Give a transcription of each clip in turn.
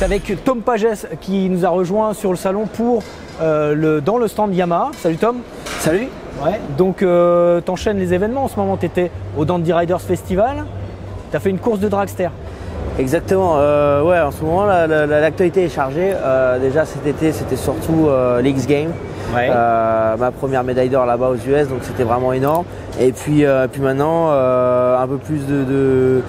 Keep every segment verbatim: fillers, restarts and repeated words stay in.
est avec Tom Pagès qui nous a rejoint sur le salon pour euh, le, dans le stand Yamaha. Salut Tom. Salut. Ouais. Donc euh, t'enchaînes les événements en ce moment, tu étais au Dandy Riders Festival, tu as fait une course de dragster. Exactement, euh, ouais, en ce moment l'actualité est chargée. Euh, déjà cet été c'était surtout euh, les X-Games, ouais. euh, ma première médaille d'or là-bas aux U S, donc c'était vraiment énorme. Et puis, euh, puis maintenant euh, un peu plus de, de,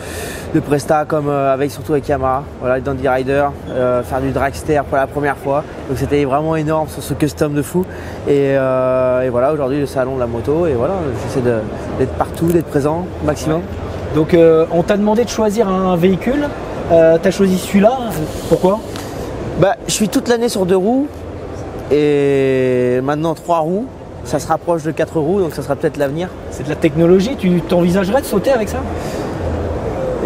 de presta comme euh, avec surtout avec Yamaha, voilà, Dandy Rider, euh, faire du dragster pour la première fois. Donc c'était vraiment énorme sur ce custom de fou. Et, euh, et voilà, aujourd'hui le salon de la moto, et voilà, j'essaie d'être partout, d'être présent au maximum. Ouais. Donc euh, on t'a demandé de choisir un véhicule, euh, tu as choisi celui-là, pourquoi? Bah, je suis toute l'année sur deux roues et maintenant trois roues, ça se rapproche de quatre roues, donc ça sera peut-être l'avenir. C'est de la technologie, tu t'envisagerais de sauter avec ça?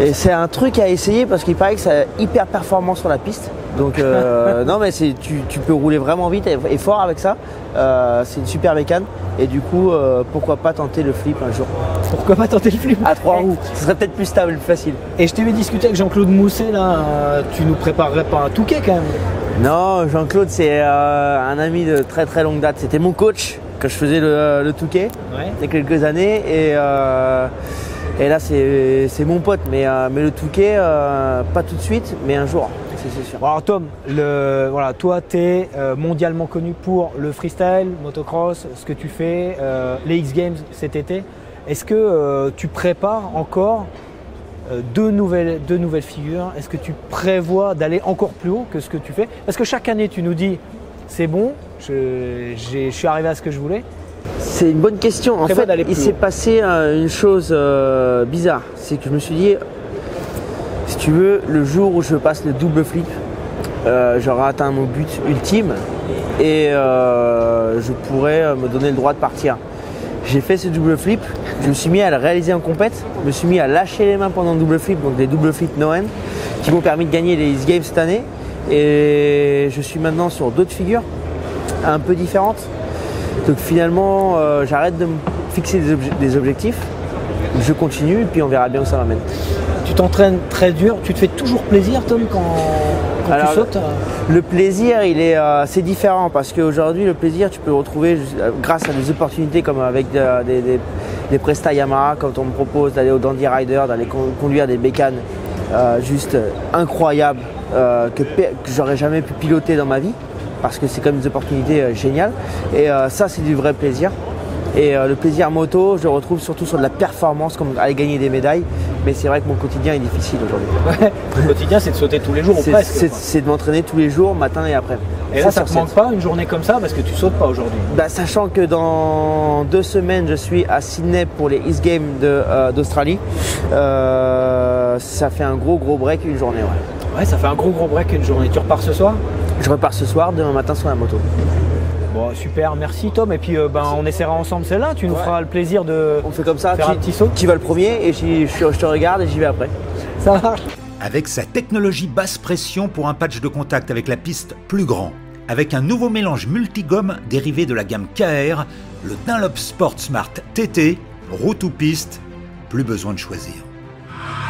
Et c'est un truc à essayer parce qu'il paraît que c'est hyper performant sur la piste. Donc euh, non mais tu, tu peux rouler vraiment vite et, et fort avec ça, euh, c'est une super mécane et du coup euh, pourquoi pas tenter le flip un jour. Pourquoi pas tenter le flip à trois roues, ce serait peut-être plus stable, plus facile. Et je t'ai vu discuter avec Jean-Claude Mousset là, euh, tu nous préparerais pas un Touquet quand même? Non, Jean-Claude c'est euh, un ami de très très longue date, c'était mon coach quand je faisais le, le Touquet, ouais. Il y a quelques années et... Euh, Et là, c'est mon pote, mais, euh, mais le Touquet, euh, pas tout de suite, mais un jour, c'est sûr. Alors Tom, le, voilà, toi, tu es euh, mondialement connu pour le freestyle, motocross, ce que tu fais, euh, les X-Games cet été. Est-ce que euh, tu prépares encore euh, deux, nouvelles, deux nouvelles figures? Est-ce que tu prévois d'aller encore plus haut que ce que tu fais? Parce que chaque année, tu nous dis, c'est bon, je, je suis arrivé à ce que je voulais. C'est une bonne question. En fait, il s'est passé une chose euh, bizarre. C'est que je me suis dit, si tu veux, le jour où je passe le double flip, euh, j'aurai atteint mon but ultime et euh, je pourrais me donner le droit de partir. J'ai fait ce double flip, je me suis mis à le réaliser en compète, je me suis mis à lâcher les mains pendant le double flip, donc des double flips no end, qui m'ont permis de gagner les East Games cette année. Et je suis maintenant sur d'autres figures un peu différentes. Donc finalement, euh, j'arrête de me fixer des, obje des objectifs, je continue et puis on verra bien où ça m'amène. Tu t'entraînes très dur, tu te fais toujours plaisir Tom quand, quand Alors, tu sautes? Le plaisir, il est, euh, c'est différent parce qu'aujourd'hui le plaisir tu peux le retrouver grâce à des opportunités comme avec euh, des, des, des prestas Yamaha, quand on me propose d'aller au Dandy Rider, d'aller con conduire des bécanes euh, juste incroyables euh, que, que j'aurais jamais pu piloter dans ma vie. Parce que c'est quand même des opportunités euh, géniales. Et euh, ça, c'est du vrai plaisir. Et euh, le plaisir moto, je le retrouve surtout sur de la performance, comme aller gagner des médailles. Mais c'est vrai que mon quotidien est difficile aujourd'hui. Ouais. Mon quotidien, c'est de sauter tous les jours ou presque. C'est de m'entraîner tous les jours, matin et après. Et ça, là, ça ne te manque pas une journée comme ça parce que tu sautes pas aujourd'hui? Bah, sachant que dans deux semaines, je suis à Sydney pour les East Games d'Australie. Euh, euh, ça fait un gros, gros break une journée. Ouais. ouais, ça fait un gros, gros break une journée. Tu repars ce soir? Je repars ce soir, demain matin sur la moto. Bon, super, merci Tom. Et puis euh, ben, on essaiera ensemble celle-là. Tu nous ouais. feras le plaisir de on fait comme ça, faire tu, un petit saut. Tu vas le premier et je, je te regarde et j'y vais après. Ça marche. Avec sa technologie basse pression pour un patch de contact avec la piste plus grand, avec un nouveau mélange multigomme dérivé de la gamme K R, le Dunlop Sport Smart T T, route ou piste, plus besoin de choisir.